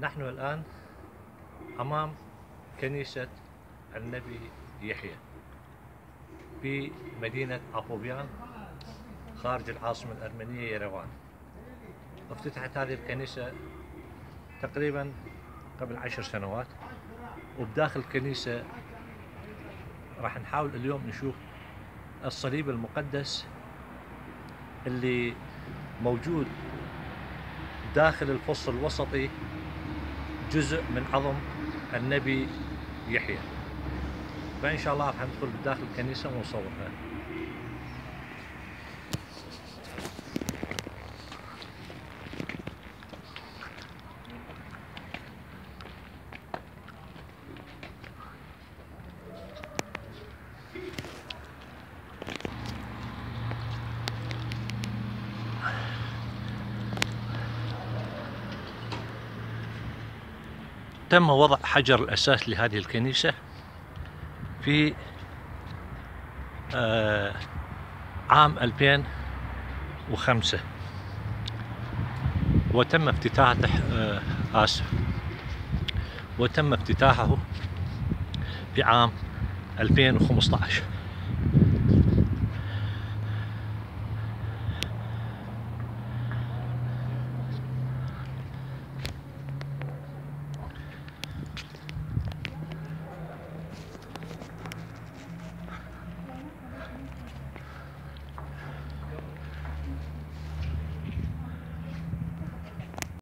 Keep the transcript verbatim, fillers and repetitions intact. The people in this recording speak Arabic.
نحن الآن أمام كنيسة النبي يحيى بمدينة أبوبيان خارج العاصمة الأرمنية يروان. افتتحت هذه الكنيسة تقريبا قبل عشر سنوات، وبداخل الكنيسة راح نحاول اليوم نشوف الصليب المقدس اللي موجود داخل الفص الوسطي، جزء من عظم النبي يحيى. فإن شاء الله راح ندخل بداخل الكنيسة ونصورها. تم وضع حجر الأساس لهذه الكنيسة في عام ألفين وخمسة، وتم افتتاحه آسف وتم افتتاحه في عام ألفين وخمسة عشر.